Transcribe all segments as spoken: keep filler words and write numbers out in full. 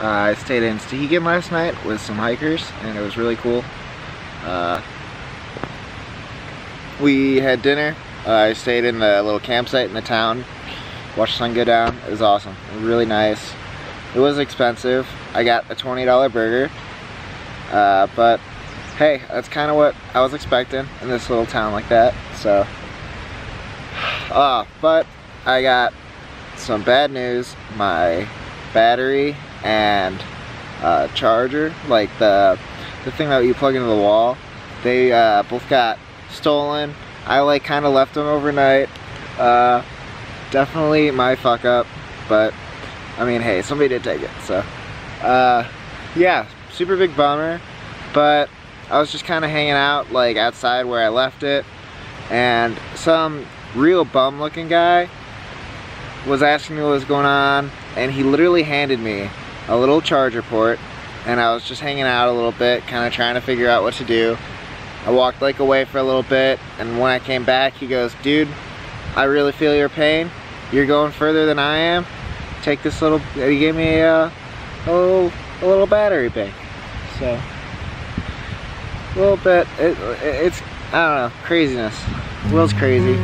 Uh, I stayed in Stehekin last night with some hikers, and it was really cool. Uh, we had dinner. Uh, I stayed in the little campsite in the town, watched the sun go down. It was awesome, really nice. It was expensive. I got a twenty dollar burger, uh, but hey, that's kind of what I was expecting in this little town like that. So, uh, but I got some bad news. My battery and uh, charger, like the the thing that you plug into the wall, they uh, both got stolen. I like kind of left them overnight. Uh, definitely my fuck up, but I mean, hey, somebody did take it, so uh, yeah, super big bummer. But I was just kind of hanging out like outside where I left it, and some real bum looking guy was asking me what was going on, and he literally handed me a little charger port, and I was just hanging out a little bit, kind of trying to figure out what to do. I walked like away for a little bit, and when I came back, he goes, "Dude, I really feel your pain. You're going further than I am. Take this little," he gave me a, a, little, a little battery bank. So, a little bit, it, it, it's, I don't know, craziness. The world's crazy.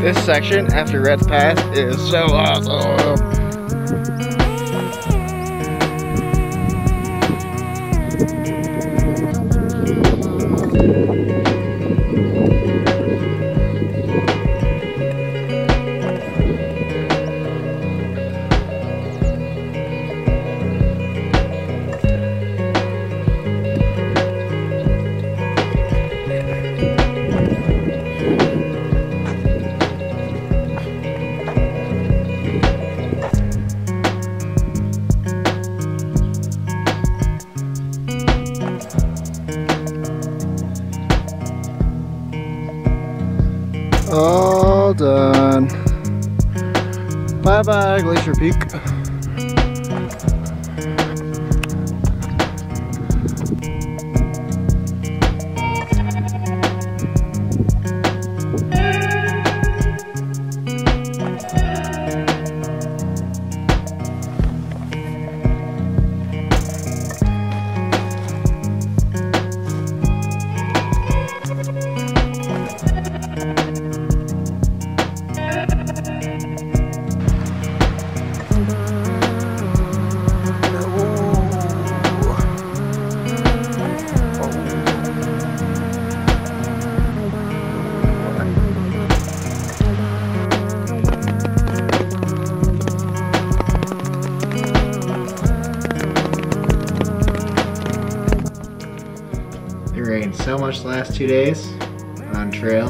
This section after Red's Pass is so awesome. All done. Bye bye, Glacier Peak. So much the last two days on trail.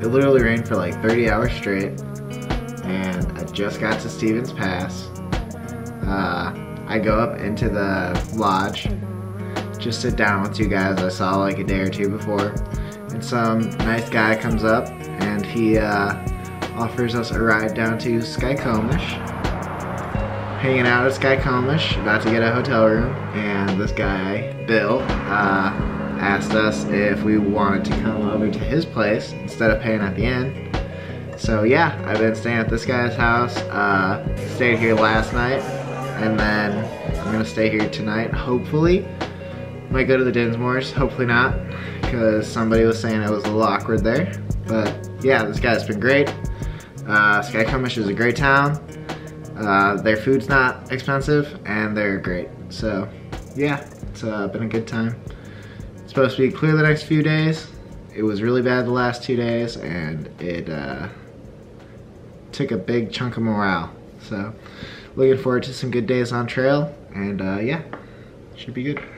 It literally rained for like thirty hours straight, and I just got to Stevens Pass. Uh, I go up into the lodge just sit down with two guys I saw like a day or two before. And some nice guy comes up and he uh, offers us a ride down to Skykomish. Hanging out at Skykomish, about to get a hotel room, and this guy, Bill, uh, asked us if we wanted to come over to his place instead of paying at the end. So yeah, I've been staying at this guy's house, uh, stayed here last night, and then I'm gonna stay here tonight, hopefully. Might go to the Dinsmores, hopefully not, because somebody was saying it was a little awkward there. But yeah, this guy's been great. Uh, Skykomish is a great town. Uh, their food's not expensive and they're great. So yeah, it's uh, been a good time. It's supposed to be clear the next few days. It was really bad the last two days and it uh, took a big chunk of morale. So looking forward to some good days on trail and uh, yeah, should be good.